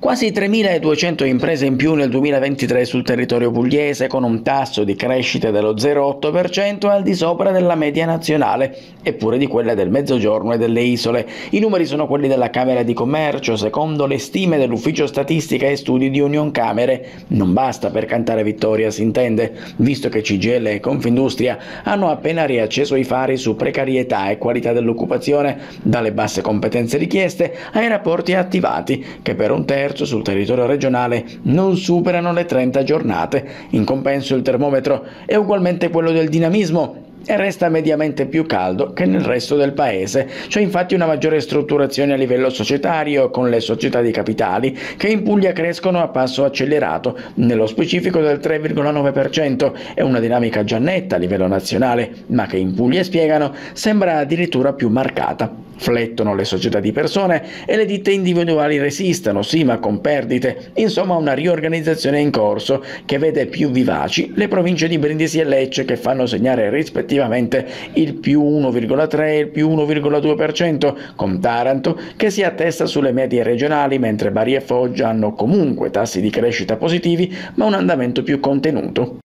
Quasi 3.200 imprese in più nel 2023 sul territorio pugliese, con un tasso di crescita dello 0,8% al di sopra della media nazionale, eppure di quella del Mezzogiorno e delle isole. I numeri sono quelli della Camera di Commercio, secondo le stime dell'Ufficio Statistica e Studi di Union Camere. Non basta per cantare vittoria, si intende, visto che CGIL e Confindustria hanno appena riacceso i fari su precarietà e qualità dell'occupazione, dalle basse competenze richieste ai rapporti attivati, che per un terzo sul territorio regionale non superano le 30 giornate. In compenso il termometro è ugualmente quello del dinamismo e resta mediamente più caldo che nel resto del paese. C'è infatti una maggiore strutturazione a livello societario, con le società di capitali che in Puglia crescono a passo accelerato, nello specifico del 3,9%, è una dinamica già netta a livello nazionale, ma che in Puglia, spiegano, sembra addirittura più marcata. Flettono le società di persone e le ditte individuali resistono, sì, ma con perdite. Insomma, una riorganizzazione in corso che vede più vivaci le province di Brindisi e Lecce, che fanno segnare rispettivamente il più 1,3% e il più 1,2%, con Taranto che si attesta sulle medie regionali, mentre Bari e Foggia hanno comunque tassi di crescita positivi ma un andamento più contenuto.